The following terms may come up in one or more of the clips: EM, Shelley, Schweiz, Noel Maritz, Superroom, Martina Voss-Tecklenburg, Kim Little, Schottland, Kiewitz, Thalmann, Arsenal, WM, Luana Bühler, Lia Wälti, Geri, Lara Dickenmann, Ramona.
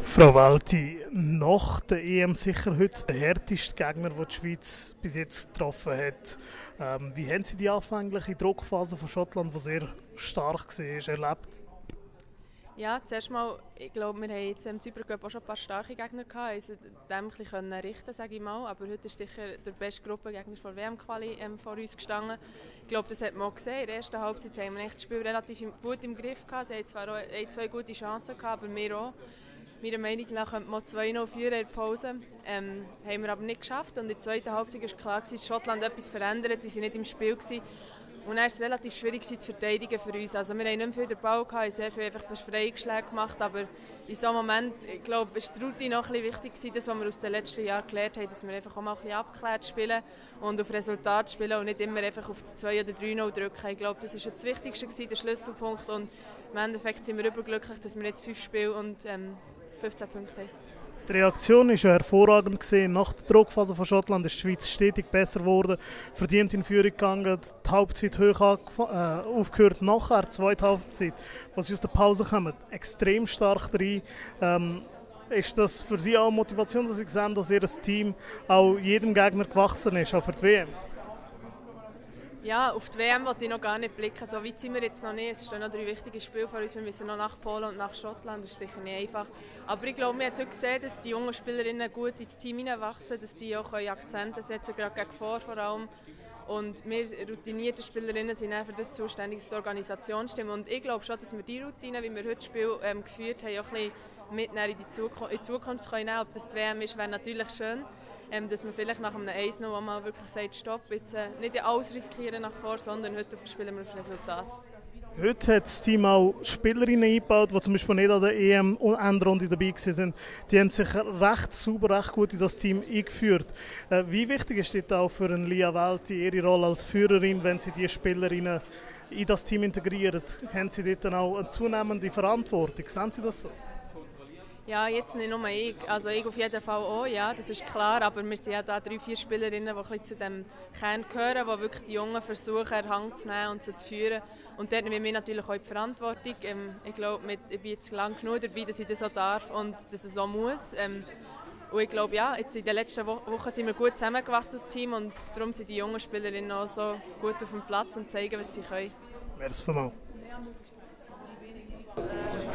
Frau Wälti, nach der EM sicher heute der härteste Gegner, den die Schweiz bis jetzt getroffen hat. Wie haben Sie die anfängliche Druckphase von Schottland, die sehr stark war, erlebt? Ja, zuerst mal, ich glaube, wir haben jetzt im Supercup auch schon ein paar starke Gegner gehabt, also dem ein bisschen richten, sage ich mal. Aber heute ist sicher der beste Gruppengegner von der WM-Quali vor uns gestanden. Ich glaube, das hat man auch gesehen. In der ersten Halbzeit haben wir echt das Spiel relativ gut im Griff gehabt. Sie haben zwar auch zwei gute Chancen gehabt, aber wir auch. Meiner Meinung nach könnte man 2-0 führen in der Pause, haben wir aber nicht geschafft. Und in der zweiten Halbzeit war klar, dass Schottland etwas verändert, die sind nicht im Spiel gewesen. Und dann war es relativ schwierig zu verteidigen für uns. Also wir haben nicht viel den Ball gehabt, haben sehr viel einfach Freigeschläge gemacht, aber in so einem Moment, ich glaube, ist die Routine noch ein bisschen wichtig, das, was wir aus den letzten Jahren gelernt haben, dass wir einfach auch mal ein bisschen abgeklärt spielen und auf Resultat spielen und nicht immer einfach auf 2 oder 3-0 drücken. Ich glaube, das war das Wichtigste gewesen, der Schlüsselpunkt, und im Endeffekt sind wir überglücklich, dass wir jetzt 5 Spiele und 15 Punkte haben. Die Reaktion war hervorragend gewesen. Nach der Druckphase von Schottland ist die Schweiz stetig besser geworden, verdient in Führung gegangen, die Halbzeit hoch aufgehört, nachher die zweite Halbzeit, was aus der Pause kommen, extrem stark rein. Ist das für Sie auch Motivation, dass Sie sehen, dass Ihr Team auch jedem Gegner gewachsen ist, auch für die WM? Ja, auf die WM wollte ich noch gar nicht blicken. So weit sind wir jetzt noch nicht. Es stehen noch 3 wichtige Spiele vor uns. Wir müssen noch nach Polen und nach Schottland. Das ist sicher nicht einfach. Aber ich glaube, wir haben heute gesehen, dass die jungen Spielerinnen gut ins Team hineinwachsen, dass die auch Akzente setzen können, gerade gegen vor allem. Und wir routinierte Spielerinnen sind für das zuständig, dass die Organisation stimmt. Und ich glaube schon, dass wir die Routine, wie wir heute das Spiel geführt haben, auch ein bisschen mitnehmen in die Zukunft können. Ob das die WM ist, wäre natürlich schön. Dass man vielleicht nach einem 1-0 auch mal wirklich sagt, stopp, jetzt nicht alles riskieren nach vorne, sondern heute spielen wir auf Resultat. Heute hat das Team auch Spielerinnen eingebaut, die zum Beispiel nicht an der EM-Endrunde dabei waren. Die haben sich recht sauber, recht gut in das Team eingeführt. Wie wichtig ist das auch für Lia Wälti, ihre Rolle als Führerin, wenn sie die Spielerinnen in das Team integrieren? Haben sie dort dann auch eine zunehmende Verantwortung? Sehen Sie das so? Ja, jetzt nicht nur ich, also ich auf jeden Fall auch, ja, das ist klar, aber wir sind ja da 3-4 Spielerinnen, die ein bisschen zu dem Kern gehören, die wirklich die Jungen versuchen, an den Hang zu nehmen und sie zu führen. Und dort nehmen wir natürlich auch die Verantwortung. Ich glaube, ich bin jetzt lang genug dabei, dass ich das auch darf und dass es auch muss. Und ich glaube, ja, jetzt in den letzten Wochen sind wir gut zusammengewachsen als Team und darum sind die jungen Spielerinnen auch so gut auf dem Platz und zeigen, was sie können. Merci vielmals.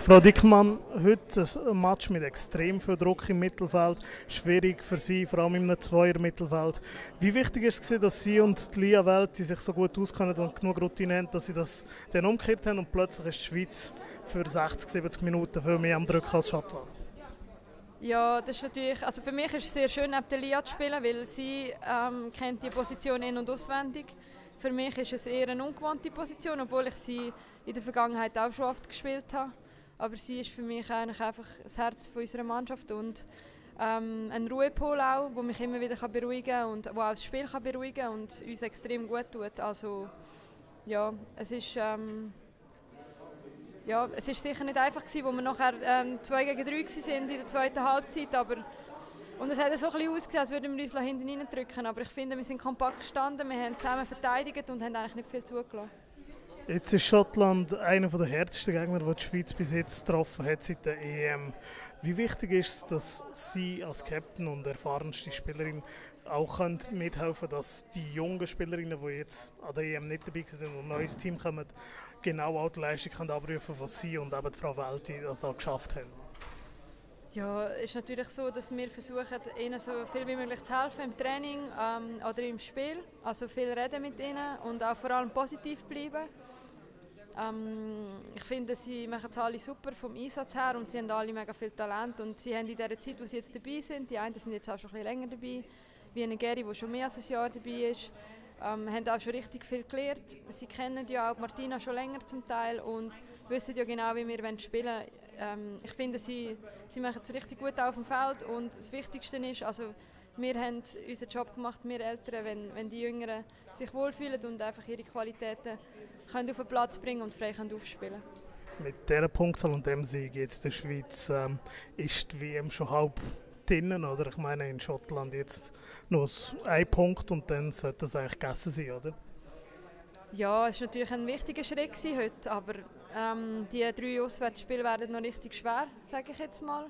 Frau Dickenmann, heute ein Match mit extrem viel Druck im Mittelfeld. Schwierig für Sie, vor allem im 2er-Mittelfeld. Wie wichtig war es, dass Sie und die Lia Wälti sich so gut auskennen und genug Routine haben, dass Sie das dann umgekehrt haben und plötzlich ist die Schweiz für 60-70 Minuten viel mehr am Druck als Schottland? Ja, das ist natürlich, also für mich ist es sehr schön, neben der Lia zu spielen, weil sie kennt die Position in- und auswendig. Für mich ist es eher eine ungewohnte Position, obwohl ich sie in der Vergangenheit auch schon oft gespielt habe. Aber sie ist für mich eigentlich einfach das Herz unserer Mannschaft und ein Ruhepol auch, der mich immer wieder beruhigen kann und wo auch das Spiel beruhigen kann und uns extrem gut tut. Also ja, es ist sicher nicht einfach gewesen, wo wir nachher 2 gegen 3 waren in der zweiten Halbzeit, aber und es hat so ein bisschen ausgesehen, als würden wir uns hinten reindrücken. Aber ich finde, wir sind kompakt gestanden, wir haben zusammen verteidigt und haben eigentlich nicht viel zugelassen. Jetzt ist Schottland einer der härtesten Gegner, die die Schweiz bis jetzt getroffen hat seit der EM. Wie wichtig ist es, dass Sie als Captain und erfahrenste Spielerin auch mithelfen können, dass die jungen Spielerinnen, die jetzt an der EM nicht dabei sind und ein neues Team kommen, genau auch die Leistung abrufen können, die Sie und eben die Frau Wälti das auch geschafft haben? Ja, es ist natürlich so, dass wir versuchen, ihnen so viel wie möglich zu helfen im Training oder im Spiel. Also viel reden mit ihnen und auch vor allem positiv bleiben. Ich finde, sie machen es alle super vom Einsatz her und sie haben alle mega viel Talent. Und sie haben in der Zeit, wo sie jetzt dabei sind, die einen sind jetzt auch schon ein bisschen länger dabei, wie eine Geri, die schon mehr als ein Jahr dabei ist, haben auch schon richtig viel gelernt. Sie kennen ja auch Martina schon länger zum Teil und wissen ja genau, wie wir spielen wollen. Ich finde, sie machen es richtig gut auf dem Feld und das Wichtigste ist, also wir haben unseren Job gemacht, wir Eltern, wenn die Jüngeren sich wohlfühlen und einfach ihre Qualitäten können auf den Platz bringen und frei können aufspielen. Mit dieser Punktzahl und dem Sieg jetzt in der Schweiz ist die WM schon halb drinnen, oder? Ich meine, in Schottland jetzt nur 1 Punkt und dann sollte das eigentlich gegessen sein, oder? Ja, es war natürlich ein wichtiger Schritt heute, aber die 3 Auswärtsspiele werden noch richtig schwer, sage ich jetzt mal.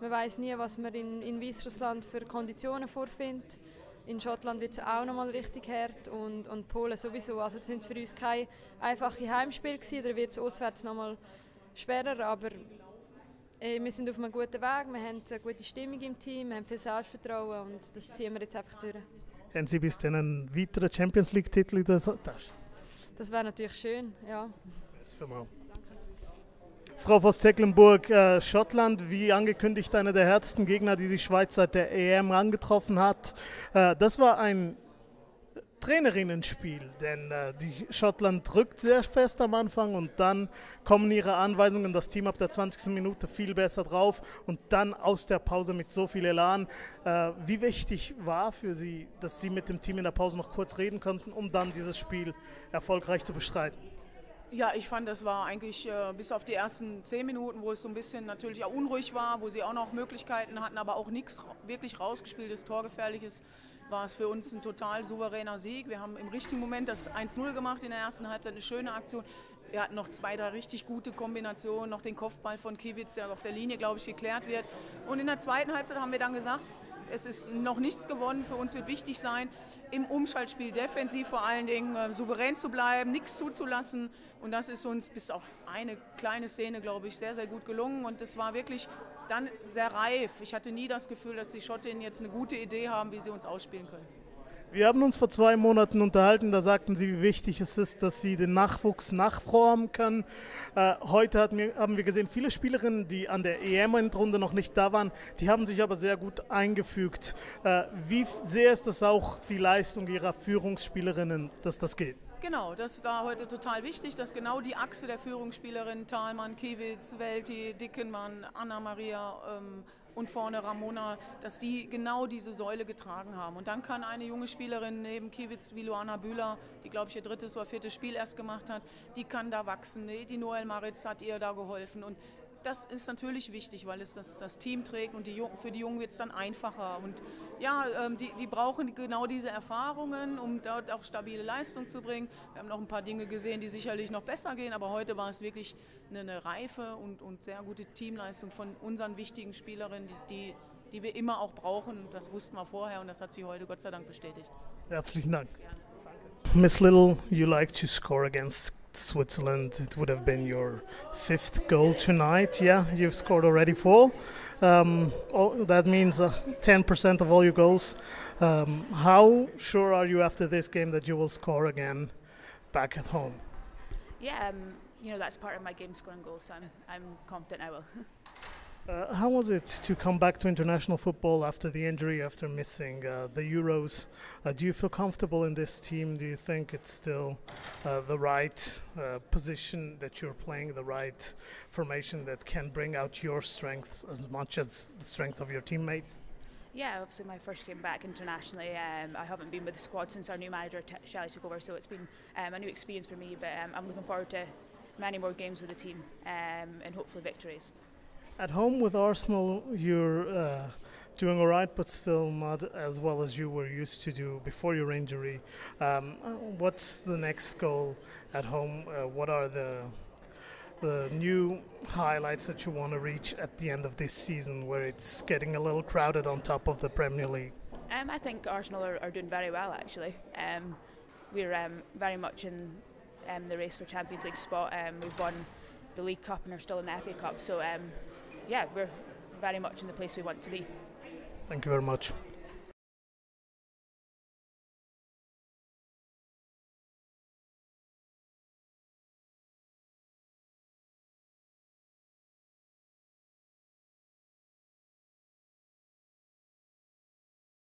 Man weiß nie, was man in Weißrussland für Konditionen vorfindet. In Schottland wird es auch noch mal richtig hart und Polen sowieso. Also es sind für uns keine einfachen Heimspiele gewesen, da wird es auswärts noch mal schwerer, aber wir sind auf einem guten Weg, wir haben eine gute Stimmung im Team, wir haben viel Selbstvertrauen und das ziehen wir jetzt einfach durch. Haben Sie bis dann einen weiteren Champions League-Titel in der Tasche? Das wäre natürlich schön, ja. Das für mal. Frau Voss-Tecklenburg, Schottland, wie angekündigt, einer der härtesten Gegner, die die Schweiz seit der EM angetroffen hat. Das war ein Trainerinnenspiel, denn die Schottland drückt sehr fest am Anfang und dann kommen ihre Anweisungen, das Team ab der 20. Minute viel besser drauf und dann aus der Pause mit so viel Elan. Wie wichtig war für Sie, dass Sie mit dem Team in der Pause noch kurz reden konnten, um dann dieses Spiel erfolgreich zu bestreiten? Ja, ich fand, das war eigentlich bis auf die ersten 10 Minuten, wo es so ein bisschen natürlich auch unruhig war, wo sie auch noch Möglichkeiten hatten, aber auch nichts wirklich rausgespieltes, torgefährliches, war es für uns ein total souveräner Sieg. Wir haben im richtigen Moment das 1-0 gemacht in der ersten Halbzeit, eine schöne Aktion. Wir hatten noch 2, 3 richtig gute Kombinationen, noch den Kopfball von Kiewitz, der auf der Linie, glaube ich, geklärt wird. Und in der zweiten Halbzeit haben wir dann gesagt, es ist noch nichts gewonnen, für uns wird wichtig sein, im Umschaltspiel defensiv vor allen Dingen souverän zu bleiben, nichts zuzulassen. Und das ist uns bis auf eine kleine Szene, glaube ich, sehr, sehr gut gelungen. Und das war wirklich dann sehr reif. Ich hatte nie das Gefühl, dass die Schottinnen jetzt eine gute Idee haben, wie sie uns ausspielen können. Wir haben uns vor 2 Monaten unterhalten, da sagten Sie, wie wichtig es ist, dass Sie den Nachwuchs nachformen können. Heute haben wir gesehen, viele Spielerinnen, die an der EM-Endrunde noch nicht da waren, die haben sich aber sehr gut eingefügt. Wie sehr ist das auch die Leistung Ihrer Führungsspielerinnen, dass das geht? Genau, das war heute total wichtig, dass genau die Achse der Führungsspielerinnen, Thalmann, Kiewitz, Wälti, Dickenmann, Anna-Maria und vorne Ramona, dass die genau diese Säule getragen haben. Und dann kann eine junge Spielerin neben Kiewitz wie Luana Bühler, die, glaube ich, ihr 3. oder 4. Spiel erst gemacht hat, die kann da wachsen. Die Noel Maritz hat ihr da geholfen. Und das ist natürlich wichtig, weil es das Team trägt und für die Jungen wird es dann einfacher. Und ja, die brauchen genau diese Erfahrungen, um dort auch stabile Leistung zu bringen. Wir haben noch ein paar Dinge gesehen, die sicherlich noch besser gehen, aber heute war es wirklich eine reife und sehr gute Teamleistung von unseren wichtigen Spielerinnen, die wir immer auch brauchen. Das wussten wir vorher und das hat sie heute Gott sei Dank bestätigt. Herzlichen Dank. Ja. Miss Little, you like to score against Switzerland. It would have been your 5th goal tonight. Yeah, you've scored already 4. That means 10% of all your goals. How sure are you after this game that you will score again back at home? Yeah, you know, that's part of my game, scoring goals, so I'm confident I will. How was it to come back to international football after the injury, after missing the Euros? Do you feel comfortable in this team? Do you think it's still the right position that you're playing, the right formation that can bring out your strengths as much as the strength of your teammates? Yeah, obviously my first game back internationally. I haven't been with the squad since our new manager, Shelley, took over, so it's been a new experience for me, but I'm looking forward to many more games with the team and hopefully victories. At home with Arsenal, you're doing all right, but still not as well as you were used to do before your injury. What's the next goal at home? What are the new highlights that you want to reach at the end of this season, where it's getting a little crowded on top of the Premier League? I think Arsenal are doing very well, actually. We're very much in the race for Champions League spot. We've won the League Cup and are still in the FA Cup, so yeah, we're very much in the place we want to be. Thank you very much.